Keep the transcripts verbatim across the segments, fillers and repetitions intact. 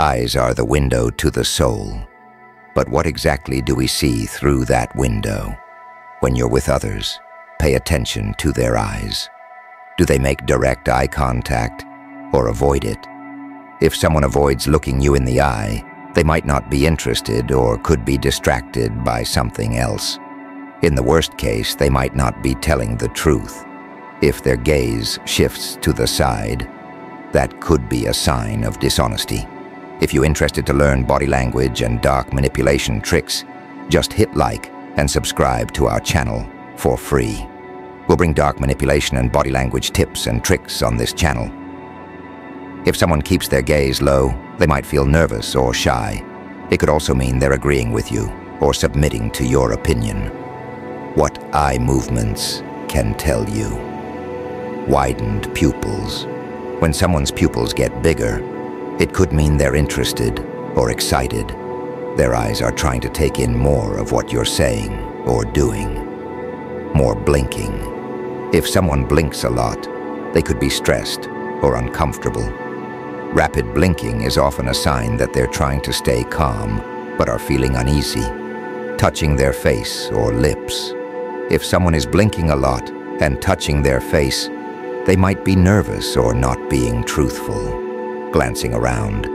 Eyes are the window to the soul. But what exactly do we see through that window? When you're with others, pay attention to their eyes. Do they make direct eye contact or avoid it? If someone avoids looking you in the eye, they might not be interested or could be distracted by something else. In the worst case, they might not be telling the truth. If their gaze shifts to the side, that could be a sign of dishonesty. If you're interested to learn body language and dark manipulation tricks, just hit like and subscribe to our channel for free. We'll bring dark manipulation and body language tips and tricks on this channel. If someone keeps their gaze low, they might feel nervous or shy. It could also mean they're agreeing with you or submitting to your opinion. What eye movements can tell you. Widened pupils. When someone's pupils get bigger, it could mean they're interested or excited. Their eyes are trying to take in more of what you're saying or doing. More blinking. If someone blinks a lot, they could be stressed or uncomfortable. Rapid blinking is often a sign that they're trying to stay calm, but are feeling uneasy. Touching their face or lips. If someone is blinking a lot and touching their face, they might be nervous or not being truthful. Glancing around.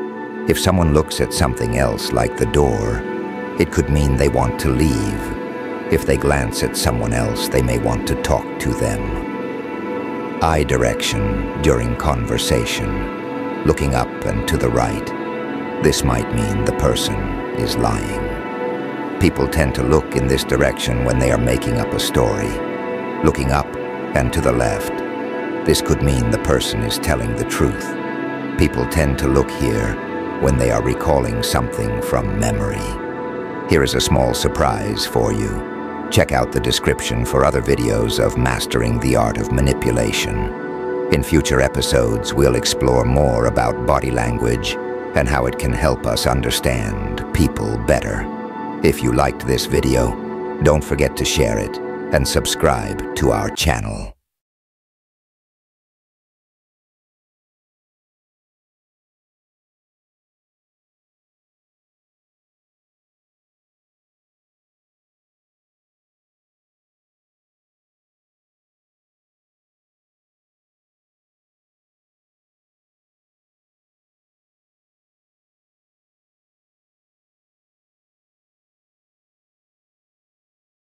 If someone looks at something else, like the door, it could mean they want to leave. If they glance at someone else, they may want to talk to them. Eye direction during conversation. Looking up and to the right. This might mean the person is lying. People tend to look in this direction when they are making up a story. Looking up and to the left. This could mean the person is telling the truth. People tend to look here when they are recalling something from memory. Here is a small surprise for you. Check out the description for other videos of Mastering the Art of Manipulation. In future episodes, we'll explore more about body language and how it can help us understand people better. If you liked this video, don't forget to share it and subscribe to our channel.